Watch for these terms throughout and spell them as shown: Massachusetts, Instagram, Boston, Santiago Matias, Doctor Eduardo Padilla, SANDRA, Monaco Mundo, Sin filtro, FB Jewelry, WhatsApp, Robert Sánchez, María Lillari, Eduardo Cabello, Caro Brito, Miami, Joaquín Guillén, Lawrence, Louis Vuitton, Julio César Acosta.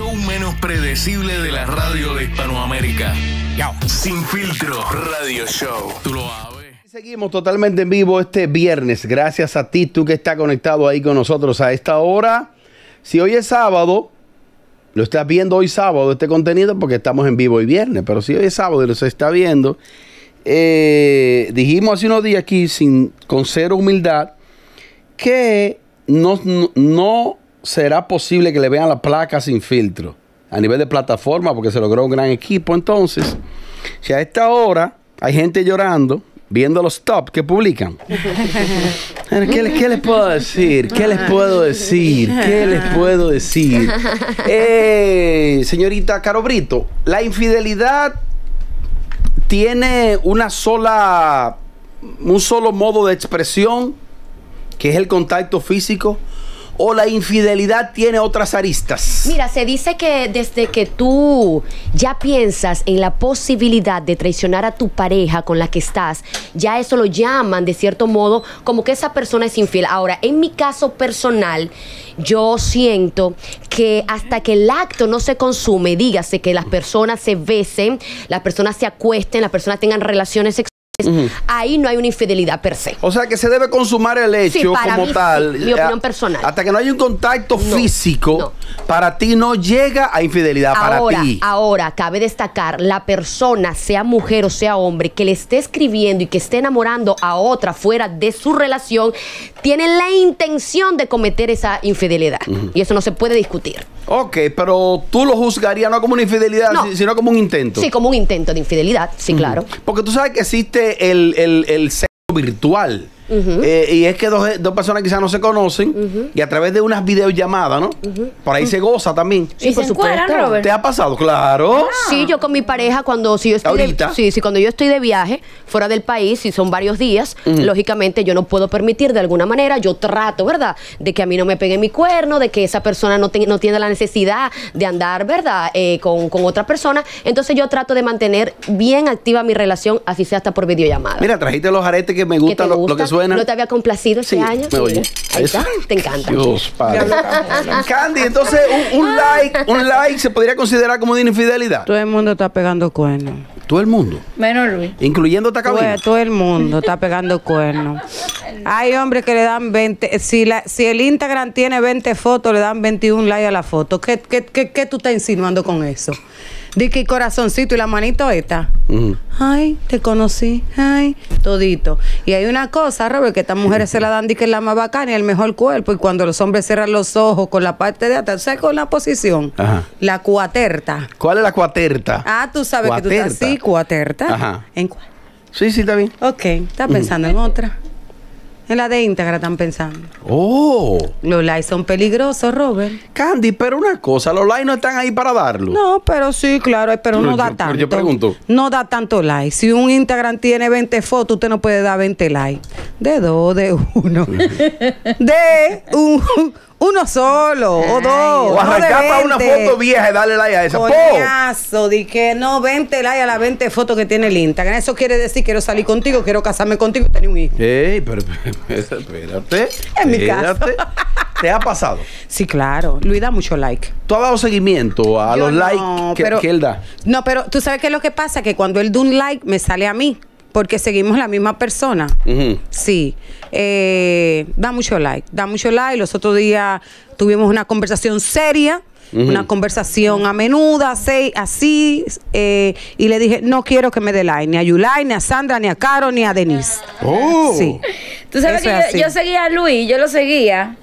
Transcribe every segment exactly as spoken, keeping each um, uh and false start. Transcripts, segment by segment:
show menos predecible de la radio de Hispanoamérica. Sin Filtro Radio Show. Tú lo sabes. Seguimos totalmente en vivo este viernes. Gracias a ti, tú que estás conectado ahí con nosotros a esta hora. Si hoy es sábado, lo estás viendo hoy sábado este contenido porque estamos en vivo hoy viernes. Pero si hoy es sábado y lo se está viendo, eh, dijimos hace unos días aquí sin, con cero humildad que no, no, no será posible que le vean la placa Sin Filtro a nivel de plataforma porque se logró un gran equipo. Entonces, si a esta hora hay gente llorando, viendo los top que publican. ¿Qué les, qué les puedo decir? ¿Qué les puedo decir? ¿Qué les puedo decir? Eh, señorita Caro Brito, la infidelidad tiene una sola, un solo modo de expresión, que es el contacto físico. ¿O la infidelidad tiene otras aristas? Mira, se dice que desde que tú ya piensas en la posibilidad de traicionar a tu pareja con la que estás, ya eso lo llaman de cierto modo como que esa persona es infiel. Ahora, en mi caso personal, yo siento que hasta que el acto no se consume, dígase que las personas se besen, las personas se acuesten, las personas tengan relaciones sexuales, Uh-huh. ahí no hay una infidelidad per se. O sea que se debe consumar el hecho, sí, como mí, tal. Sí, mi opinión personal. Hasta que no haya un contacto no, físico, no. para ti no llega a infidelidad. Ahora, para ti. Ahora, cabe destacar, la persona, sea mujer o sea hombre, que le esté escribiendo y que esté enamorando a otra fuera de su relación, tiene la intención de cometer esa infidelidad. Uh-huh. Y eso no se puede discutir. Ok, pero tú lo juzgarías no como una infidelidad, no. sino como un intento. Sí, como un intento de infidelidad, sí, uh-huh. claro. Porque tú sabes que existe El, el, el sexo virtual. Uh-huh. eh, y es que dos, dos personas quizás no se conocen, uh-huh. y a través de unas videollamadas, ¿no? Uh-huh. Por ahí uh-huh. se goza también. Sí, y por supuesto. Encuadran, ¿te ha pasado? Claro. Ah. Sí, yo con mi pareja, cuando si yo estoy ¿Ahorita? De, sí, sí, cuando yo estoy de viaje fuera del país, si son varios días, uh-huh. lógicamente yo no puedo permitir de alguna manera, yo trato, ¿verdad? De que a mí no me pegue mi cuerno, de que esa persona no, te, no tiene la necesidad de andar, ¿verdad? Eh, con, con otra persona. Entonces yo trato de mantener bien activa mi relación, así sea hasta por videollamada. Mira, trajiste los aretes que me gustan, gusta? lo, lo que suena. ¿No te había complacido este sí, año? Me oye. Ahí está. Te encanta. Dios, padre. Candy, entonces un, un like, un like se podría considerar como de infidelidad. Todo el mundo está pegando cuernos. Todo el mundo. Menos Luis. Incluyendo esta cabina. Todo el mundo está pegando cuernos. Hay hombres que le dan veinte. Si, la, si el Instagram tiene veinte fotos, le dan veintiún likes a la foto. ¿Qué, qué, qué, qué tú estás insinuando con eso? Dice que corazoncito y la manito esta. Mm. Ay, te conocí. Ay, todito. Y hay una cosa, Robert, que estas mujeres se la dan, dice que es la más bacana y el mejor cuerpo. Y cuando los hombres cierran los ojos con la parte de atrás, o sea, con la posición. Ajá. La cuaterta. ¿Cuál es la cuaterta? Ah, tú sabes cuaterta. Que tú estás así, cuaterta. Ajá. ¿En cuál? Sí, sí, está bien. Ok, estás pensando mm. en otra. En la de Instagram están pensando. ¡Oh! Los likes son peligrosos, Robert. Candy, pero una cosa, los likes no están ahí para darlo. No, pero sí, claro, pero no, no da yo, tanto. Yo pregunto. No da tanto like. Si un Instagram tiene veinte fotos, usted no puede dar veinte likes. De dos, de uno. de un... Uno solo, o dos. O arrancar para una foto vieja y darle like a esa. Coñazo, di que no, veinte like a las veinte fotos que tiene el Instagram. Eso quiere decir, quiero salir contigo, quiero casarme contigo y tener un hijo. Ey, pero espérate. En mi caso. ¿Te ha pasado? Sí, claro. Luis da mucho like. ¿Tú has dado seguimiento a los likes que él da? No, pero tú sabes qué es lo que pasa, que cuando él da un like, me sale a mí. Porque seguimos la misma persona. Uh-huh. Sí. Eh, da mucho like. Da mucho like. Los otros días tuvimos una conversación seria. Uh-huh. Una conversación a menuda, así. así eh, y le dije, no quiero que me dé like. Ni a Yulai, ni a Sandra, ni a Caro, ni a Denise. Oh. Sí. Tú sabes Eso que yo, yo seguía a Luis. Yo lo seguía.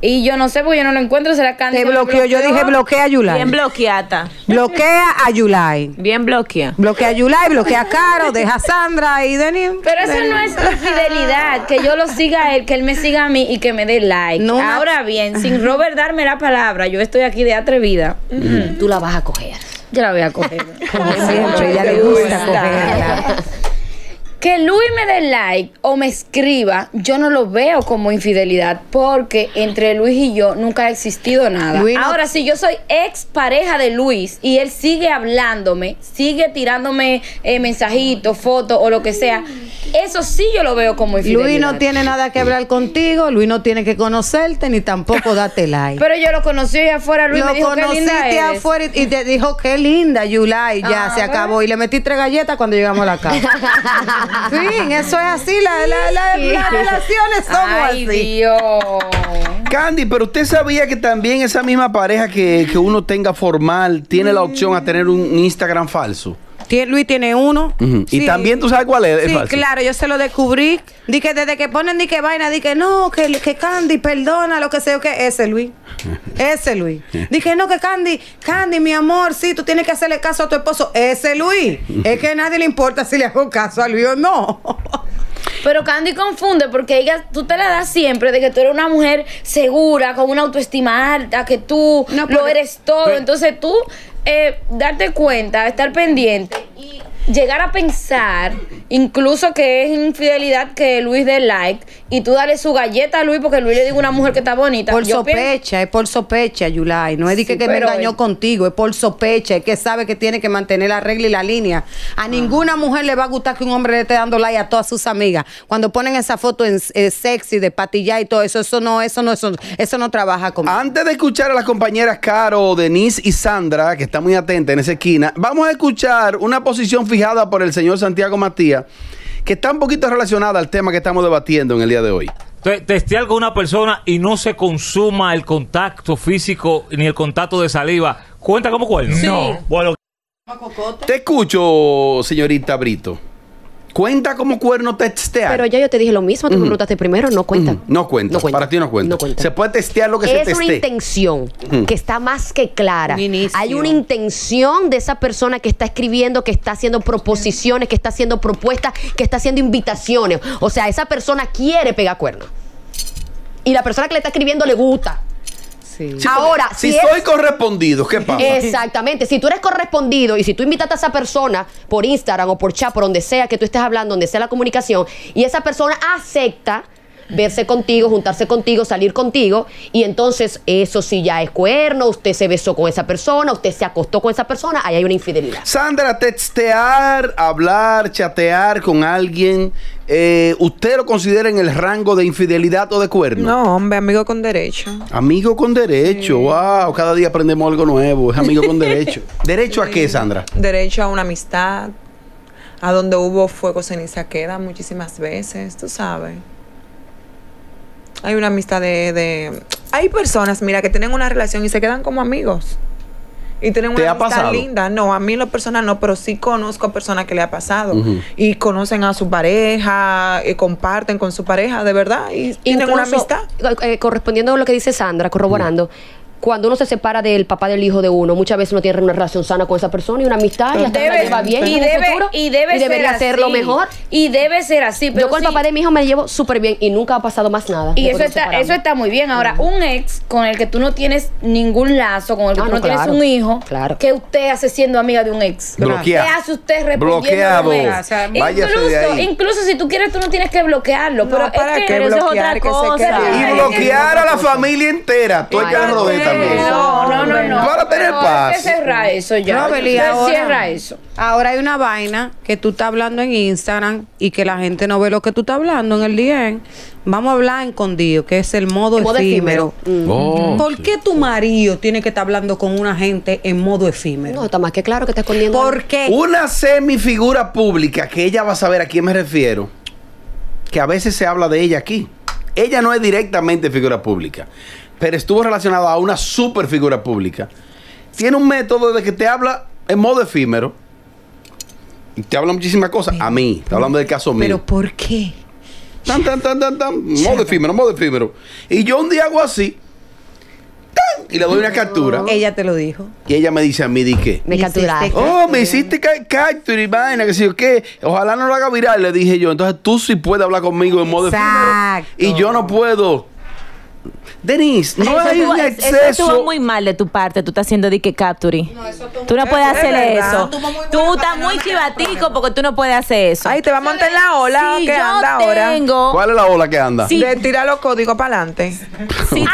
Y yo no sé, porque yo no lo encuentro. ¿Será Candy? Te bloqueó. Yo dije, bloquea a Yulai. Bien bloqueada. Bloquea a Yulai. Bien bloquea. Bloquea a Yulai, bloquea a Caro, deja a Sandra y Denim. Pero eso no es infidelidad, que yo lo siga a él, que él me siga a mí y que me dé like. No, ahora no. Bien, sin Robert darme la palabra, yo estoy aquí de atrevida. Mm. Tú la vas a coger. Yo la voy a coger. Como siempre, ella le gusta cogerla. Que Luis me dé like o me escriba, yo no lo veo como infidelidad, porque entre Luis y yo nunca ha existido nada. Luis, ahora, no... si yo soy ex pareja de Luis y él sigue hablándome, sigue tirándome eh, mensajitos, fotos o lo que sea, eso sí yo lo veo como infidelidad. Luis no tiene nada que hablar contigo, Luis no tiene que conocerte, ni tampoco date like. Pero yo lo conocí allá afuera, Luis lo me dijo que linda eres. Afuera y te dijo que linda, Yulai, ya ah, se acabó. Y le metí tres galletas cuando llegamos a la casa. Fin, eso es así, la, la, la, sí. Las relaciones son así. Dios. Candy, pero usted sabía que también esa misma pareja que, que uno tenga formal tiene mm. la opción a tener un Instagram falso. Luis tiene uno. Uh-huh. Sí. Y también tú sabes cuál es. Sí, es claro, yo se lo descubrí. Di que desde que ponen di que vaina, di que no, que, que Candy, perdona, lo que sea, que ese Luis. Ese Luis. Dije, no, que Candy, Candy, mi amor, sí, tú tienes que hacerle caso a tu esposo. Ese Luis. Es que a nadie le importa si le hago caso a Luis o no. Pero Candy confunde porque ella, tú te la das siempre de que tú eres una mujer segura, con una autoestima alta, que tú no, pero, lo eres todo. Pero, entonces tú, eh, darte cuenta, estar pendiente y llegar a pensar, incluso que es infidelidad que Luis dé like y tú dale su galleta a Luis porque Luis le dijo una mujer que está bonita. Por Yo sospecha, es por sospecha, Yulai. No es sí, de que, que me engañó él... contigo, es por sospecha, es que sabe que tiene que mantener la regla y la línea. A ah. ninguna mujer le va a gustar que un hombre le esté dando like a todas sus amigas. Cuando ponen esa foto en, eh, sexy de patilla y todo eso, eso no, eso no, eso, eso no trabaja conmigo. Antes de escuchar a las compañeras Caro, Denise y Sandra, que está muy atenta en esa esquina, vamos a escuchar una posición fijada por el señor Santiago Matías, que está un poquito relacionada al tema que estamos debatiendo en el día de hoy. Testear con una persona y no se consuma el contacto físico ni el contacto de saliva, ¿cuenta como cuerno? Sí. No. Bueno, te escucho, señorita Brito. ¿Cuenta como cuerno testear? Pero ya yo te dije lo mismo, tú me uh-huh. preguntaste primero, no cuenta. Uh-huh. No cuenta, no cuenta. Para ti no cuenta. no cuenta. Se puede testear lo que es se teste. Es una intención uh-huh. que está más que clara. Un Hay una intención de esa persona que está escribiendo, que está haciendo proposiciones, que está haciendo propuestas, que está haciendo invitaciones. O sea, esa persona quiere pegar cuerno. Y la persona que le está escribiendo le gusta. Sí. Ahora, si, si soy eres... correspondido, ¿qué pasa? Exactamente, si tú eres correspondido y si tú invitaste a esa persona por Instagram o por chat, por donde sea que tú estés hablando, donde sea la comunicación, y esa persona acepta verse contigo, juntarse contigo, salir contigo, y entonces eso sí ya es cuerno, usted se besó con esa persona, usted se acostó con esa persona, ahí hay una infidelidad. Sandra, textear, hablar, chatear con alguien, eh, ¿usted lo considera en el rango de infidelidad o de cuerno? No, hombre, amigo con derecho. Amigo con derecho, sí. Wow, cada día aprendemos algo nuevo, es amigo con derecho. ¿Derecho sí. a qué, Sandra? Derecho a una amistad, a donde hubo fuego, ceniza queda muchísimas veces, tú sabes. Hay una amistad de, de... Hay personas, mira, que tienen una relación y se quedan como amigos. Y tienen una amistad pasado? linda. No, a mí en lo personal no, pero sí conozco a personas que le ha pasado. Uh-huh. Y conocen a su pareja, y comparten con su pareja, de verdad. Y Incluso, tienen una amistad. Eh, correspondiendo a lo que dice Sandra, corroborando... Uh-huh. Cuando uno se separa del papá del hijo de uno, muchas veces uno tiene una relación sana con esa persona y una amistad y hasta debe, la lleva bien y, en debe, el futuro, y, debe y debería ser hacerlo así. mejor. Y debe ser así. Pero yo con sí. el papá de mi hijo me llevo súper bien y nunca ha pasado más nada. Y eso está, eso está muy bien. Ahora, uh-huh. un ex con el que tú no tienes ningún lazo, con el que ah, tú no, no tienes claro, un hijo, claro. ¿qué usted hace siendo amiga de un ex? Bloquea. ¿Qué hace usted respondiendo a ex? O sea, incluso, incluso si tú quieres, tú no tienes que bloquearlo. No, pero ¿para es que qué bloquear? Eso es otra cosa. Que se y bloquear a la familia entera. Tú hay que rodear. No, no, no, no. Para tener no, paz. Cierra eso ya. No, Beli, ahora, cierra eso. Ahora hay una vaina que tú estás hablando en Instagram y que la gente no ve lo que tú estás hablando en el D M. Vamos a hablar en escondido, que es el modo, el modo efímero. efímero. Mm. Oh, ¿Por sí. qué tu marido tiene que estar hablando con una gente en modo efímero? No, está más que claro que está escondiendo. ¿Por qué? Una semifigura pública que ella va a saber a quién me refiero, que a veces se habla de ella aquí. Ella no es directamente figura pública, pero estuvo relacionada a una super figura pública. Tiene un método de que te habla en modo efímero. Y te habla muchísimas cosas. Pero, a mí, está hablando del caso mío. ¿Pero por qué? Tan, tan, tan, tan, tan. Modo efímero, modo efímero. Y yo un día hago así. ¡Tan! Y le doy una captura. No. Ella te lo dijo. Y ella me dice a mí, ¿di qué? Me capturaste. Oh, me hiciste captura y vaina, que si yo qué. Ojalá no lo haga viral, le dije yo. Entonces tú sí puedes hablar conmigo en modo efímero. Exacto. Y yo no puedo. Denise, no eso hay tú, un exceso. Eso estuvo muy mal de tu parte. Tú estás haciendo de que capture. No, eso tú, tú no puedes es hacer verdad. Eso. Tú, tú estás muy chivatico porque tú no puedes hacer eso. Ahí te va a montar en la ola si que anda ahora. Tengo, ¿cuál es la ola que anda? Si, de tirar los códigos para adelante. Si te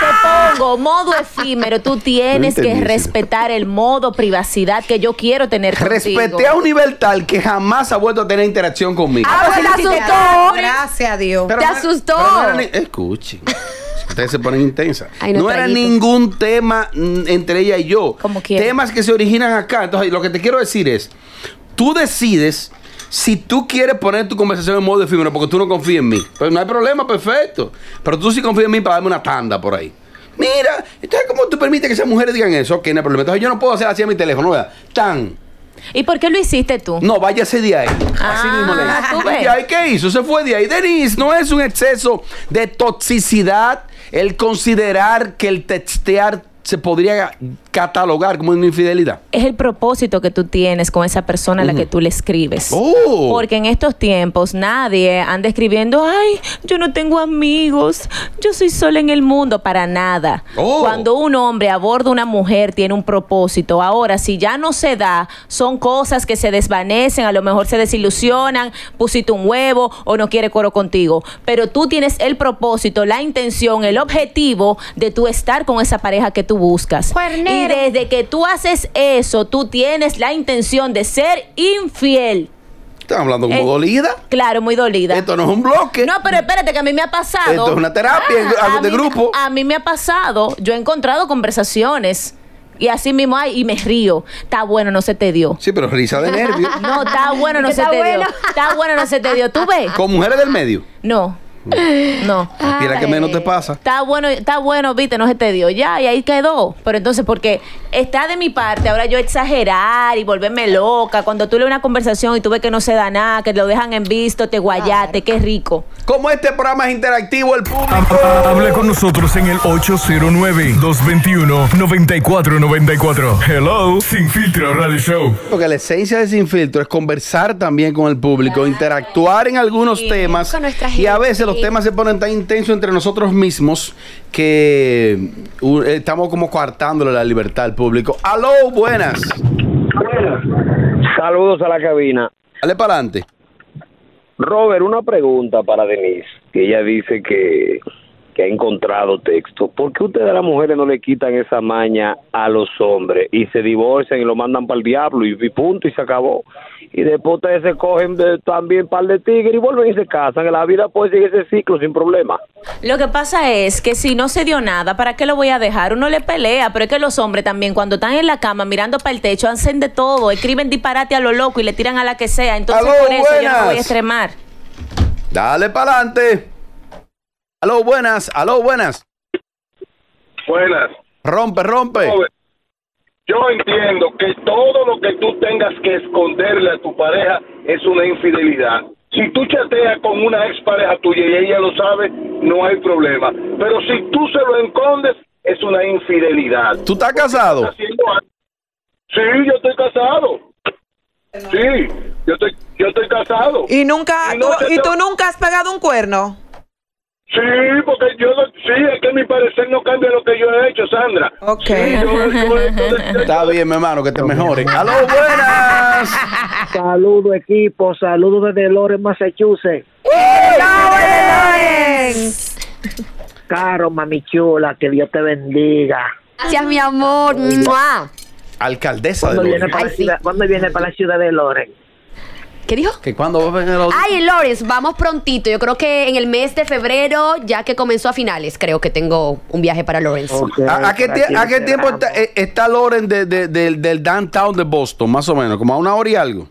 pongo modo efímero, tú tienes no que respetar el modo privacidad que yo quiero tener contigo. Respeté a un nivel tal que jamás ha vuelto a tener interacción conmigo. Ah, pues te asustó. Gracias a Dios. Pero te no, asustó. No ni, escuche. Ustedes se ponen intensas. Ay, no no era ningún tema entre ella y yo. Como quieras. Temas que se originan acá. Entonces, lo que te quiero decir es, tú decides si tú quieres poner tu conversación en modo efímero porque tú no confías en mí. Pues no hay problema, perfecto. Pero tú sí confías en mí para darme una tanda por ahí. Mira, entonces, ¿cómo tú permites que esas mujeres digan eso? Ok, no hay problema. Entonces, yo no puedo hacer así a mi teléfono, ¿verdad? Tan. ¿Y por qué lo hiciste tú? No, váyase de ahí. Así ah, mismo le dije. ¿Y ahí qué hizo? Se fue de ahí. Denise, no es un exceso de toxicidad el considerar que el textear se podría catalogar como una infidelidad. Es el propósito que tú tienes con esa persona a la uh-huh. que tú le escribes. Oh. Porque en estos tiempos nadie anda escribiendo, ay, yo no tengo amigos, yo soy sola en el mundo, para nada. Oh. Cuando un hombre aborda a una mujer tiene un propósito. Ahora, si ya no se da, son cosas que se desvanecen, a lo mejor se desilusionan, pusiste un huevo o no quiere coro contigo. Pero tú tienes el propósito, la intención, el objetivo de tú estar con esa pareja que tú buscas. Cuernero. Y desde que tú haces eso, tú tienes la intención de ser infiel. Estás hablando como eh, dolida. Claro, muy dolida. Esto no es un bloque. No, pero espérate, que a mí me ha pasado. Esto es una terapia ah, en, de mí, grupo. A mí me ha pasado. Yo he encontrado conversaciones. Y así mismo, ay, y me río. Está bueno, no se te dio. Sí, pero risa de nervio. No, está bueno, no se te bueno. dio. Está bueno, no se te dio. ¿Tú ves? ¿Con mujeres del medio? No. No. Mira que menos te pasa. Está bueno, está bueno, viste, no se te dio. Ya, y ahí quedó. Pero entonces, porque está de mi parte ahora yo exagerar y volverme loca. Cuando tú lees una conversación y tú ves que no se da nada, que lo dejan en visto, te guayaste, qué rico. Como este programa es interactivo, el público. Hable con nosotros en el ocho cero nueve, dos dos uno, nueve cuatro nueve cuatro. Hello, Sin Filtro Radio Show. Porque la esencia de Sin Filtro es conversar también con el público, interactuar en algunos sí, temas. Con nuestra gente. Y a veces los temas se ponen tan intensos entre nosotros mismos que uh, estamos como coartándole la libertad al público. ¡Aló, buenas! Saludos a la cabina. Dale para adelante. Robert, una pregunta para Denise, que ella dice que, que ha encontrado texto. ¿Por qué ustedes a las mujeres no le quitan esa maña a los hombres y se divorcian y lo mandan para el diablo y, y punto y se acabó? Y después ustedes se cogen de, también par de tigres y vuelven y se casan. En la vida puede seguir ese ciclo sin problema. Lo que pasa es que si no se dio nada, ¿para qué lo voy a dejar? Uno le pelea, pero es que los hombres también cuando están en la cama mirando para el techo hacen de todo, escriben disparate a lo loco y le tiran a la que sea. Entonces Aló, por eso buenas. Yo no voy a extremar. Dale para adelante. Aló, buenas. Aló, buenas. Buenas. Rompe, rompe. Joder. Yo entiendo que todo lo que tú tengas que esconderle a tu pareja es una infidelidad. Si tú chateas con una expareja tuya y ella lo sabe, no hay problema. Pero si tú se lo escondes, es una infidelidad. ¿Tú estás casado? Estás haciendo... Sí, yo estoy casado. Sí, yo estoy, yo estoy casado. ¿Y nunca, y no tú, te... ¿y tú nunca has pegado un cuerno? Sí, porque yo, sí, es que mi parecer no cambia lo que yo he hecho, Sandra. Ok. Sí, yo, yo, yo, yo, Está bien, mi hermano, que te mejores. ¡Aló, buenas! Saludos, equipo. Saludos desde Lawrence, Massachusetts. ¡Lawrence! Caro, mami chula, que Dios te bendiga. Gracias, mi amor. ¡Mua! Alcaldesa de Lawrence. ¿Cuándo viene para la ciudad de Lawrence? ¿Qué dijo? Que cuando va a el otro. Ay, Lawrence, vamos prontito. Yo creo que en el mes de febrero, ya que comenzó a finales, creo que tengo un viaje para Lawrence. Okay, ¿A, a qué, tie a qué tiempo está, está Lawrence de, de, de, del downtown de Boston, más o menos? ¿Como a una hora y algo?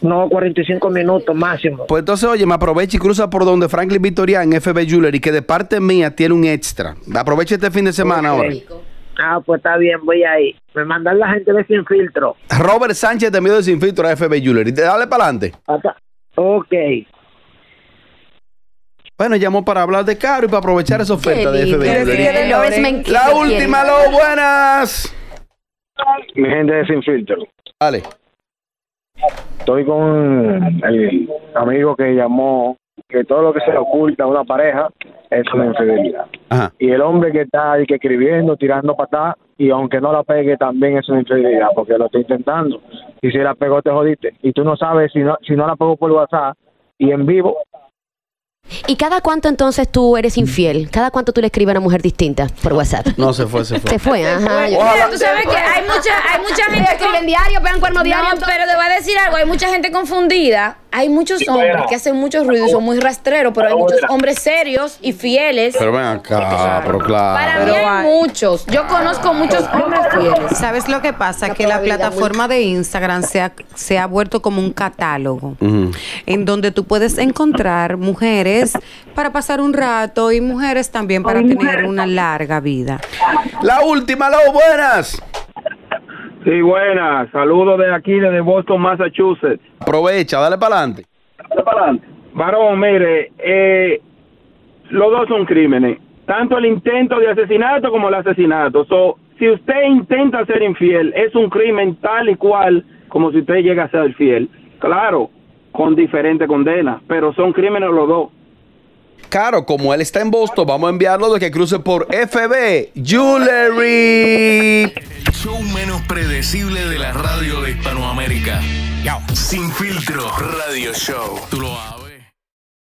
No, cuarenta y cinco minutos máximo. Pues entonces, oye, me aprovecha y cruza por donde Franklin Victoria en F B Jewelry, que de parte mía tiene un extra. Aprovecha este fin de semana okay. ahora. Ah, pues está bien, voy ahí. Me mandan la gente de Sin Filtro. Robert Sánchez te envió de Sin Filtro a F B Jewelry. Dale para adelante. Ok. Bueno, llamó para hablar de Caro y para aprovechar esa oferta de F B Jewelry. La última, lo buenas. Mi gente de Sin Filtro. Dale. Estoy con el amigo que llamó que todo lo que se le oculta a una pareja es una infidelidad. Ajá. Y el hombre que está ahí que escribiendo, tirando patada, y aunque no la pegue también es una infidelidad, porque lo está intentando. Y si la pegó, te jodiste. Y tú no sabes si no, si no la pegó por WhatsApp y en vivo. ¿Y cada cuánto entonces tú eres infiel? ¿Cada cuánto tú le escribes a una mujer distinta por WhatsApp? No, se fue, se fue. Se fue, ajá. Mira, tú sabes que hay mucha, hay mucha gente que escriben diario, pegan cuernos diarios. No, pero te voy a decir algo, hay mucha gente confundida. Hay muchos hombres que hacen muchos ruidos, son muy rastreros, pero hay muchos hombres serios y fieles. Pero ven acá, pero claro. Para mí hay muchos. Yo conozco muchos hombres fieles. ¿Sabes lo que pasa? Que la plataforma de Instagram se ha, se ha vuelto como un catálogo, uh-huh, en donde tú puedes encontrar mujeres para pasar un rato y mujeres también para tener una larga vida. La última, Lau, buenas. Sí, buenas. Saludos de aquí, desde Boston, Massachusetts. Aprovecha, dale para adelante. Dale para adelante. Varón, mire, eh, los dos son crímenes. Tanto el intento de asesinato como el asesinato. So, si usted intenta ser infiel, es un crimen tal y cual como si usted llega a ser fiel. Claro, con diferente condena, pero son crímenes los dos. Claro, como él está en Boston, vamos a enviarlo de que cruce por F B Jewelry. Show menos predecible de la radio de Hispanoamérica. Yo. Sin filtro, radio show. Tú lo sabes.